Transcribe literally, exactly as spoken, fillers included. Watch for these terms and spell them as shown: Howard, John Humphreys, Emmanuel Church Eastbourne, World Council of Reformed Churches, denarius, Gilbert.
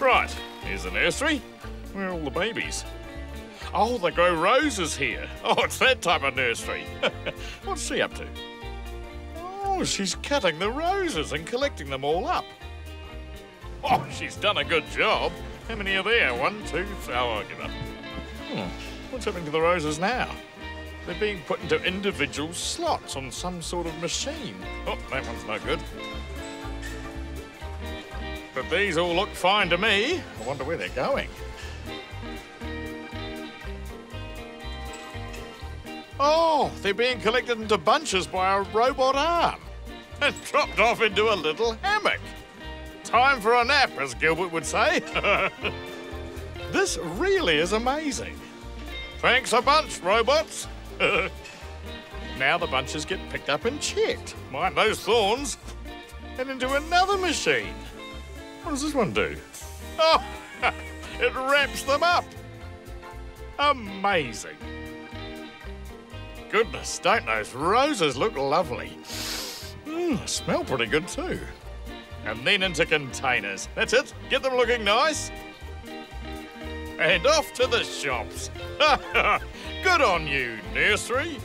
Right, here's the nursery. Where are all the babies? Oh, they grow roses here. Oh, it's that type of nursery. What's she up to? Oh, she's cutting the roses and collecting them all up. Oh, she's done a good job. How many are there? One, two, three. Oh, I'll give up. Hmm. What's happening to the roses now? They're being put into individual slots on some sort of machine. Oh, that one's no good. But these all look fine to me. I wonder where they're going. Oh, they're being collected into bunches by a robot arm and dropped off into a little hammock. Time for a nap, as Gilbert would say. This really is amazing. Thanks a bunch, robots. Now the bunches get picked up and checked. Mind those thorns. And into another machine. What does this one do? Oh, it wraps them up. Amazing. Goodness, don't those roses look lovely? Mm, smell pretty good too. And then into containers. That's it, get them looking nice. And off to the shops. Good on you, nursery.